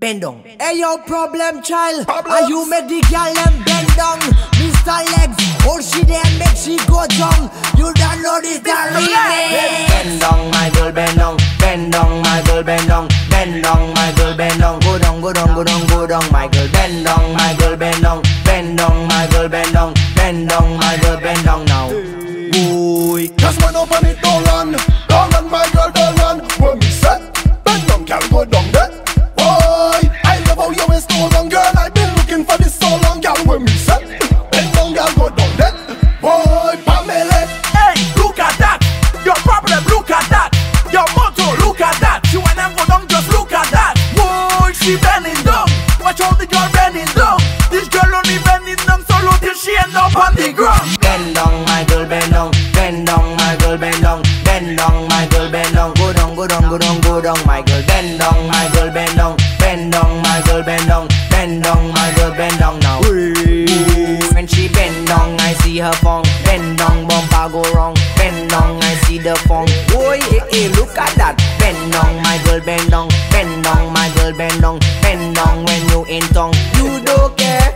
Bend Dong. Hey yo, Problem Child, are you make the girl them bend down? Mr. Legs, hold she there and make she go down. You don't know this the remix. Bend Dong, my girl, bend down. Bend Dong, my girl, bend down. Bend Dong, my girl, bend down. Go down, go down, go down, go down, my girl. Bend Dong, my girl, bend down. Bend Dong, my girl, bend down. Bend Dong, my girl, bend down now. Boy, just one open it, don't run. Don't run, my girl, don't run. When we set, bend down, girl, go down there. Girl, I've been looking for this so long, girl. When me set, bend down, girl, go down that. Boy, pa me left. Hey, look at that. Your problem, look at that. Your motto, look at that. You and them go down, just look at that. Boy, she bending down. Watch all the girl bending down. This girl only bending down so low till she end up on the ground. Bend down, my girl, bend down. Bend down, my girl, bend down. Bend down, my girl, bend down. Go down, go down, go down, go down, my girl. Bend down, my girl, bend down. Bend down, my girl, bend down. Bend down, my girl, bend down now. When she bend down, I see her phone. Bend down, bumper go wrong. Bend down, I see the phone. Boy, hey, hey, look at that. Bend down, my girl, bend down. Bend down, my girl, bend down. Bend down when you in tongue. You don't care.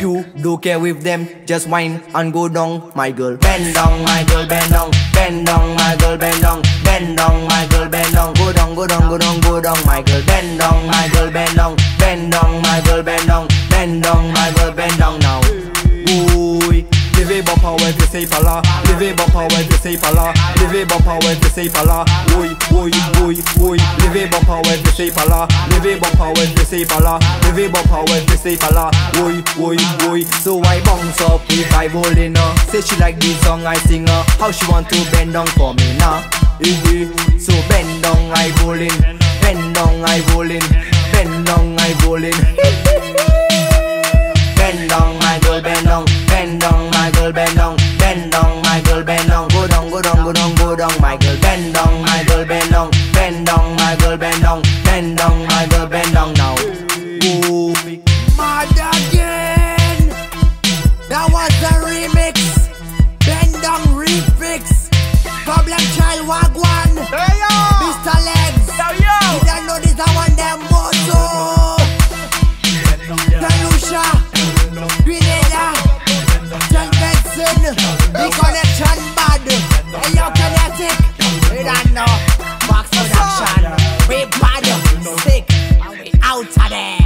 You don't care with them. Just whine and go down, my girl. Bend down, my girl, bend down. Bend down, my girl, bend down. Bend down, my girl, bend down. Go down, go down, go down, go down, my girl. Bend down, my girl, bend down. Bend down, my girl, bend down. Bend down, my girl, bend down now. Ooh, live up how I say pala. Live up how I say pala. Live up how I say pala. Oi, oi, oi, oi. Live up how I say pala. Live up how I say pala. Live up how I say pala. Oi, oi, oi. So I bounce up if I hold in her. Say she like this song I sing her. How she want to bend down for me now? So bend down I roll in. Bend down I roll in. Bend down, I rollin'. Bend down, my girl, bend down. Bend down, my girl, bend down. Bend down, my girl, bend down. Go down, go down, go down, go down, my girl. Bend down, my girl, bend down. Bend down, my girl, bend down. Bend down, my girl, bend down now. Ooh, mad again. That was the remix. Bend down, refix. Problem Child, wagwan. Mr. Legs. You don't know this, I want them. The connection bad. Hey, yo, kinetic. We don't know. Fox Productions. We bad. Sick. And we out of there.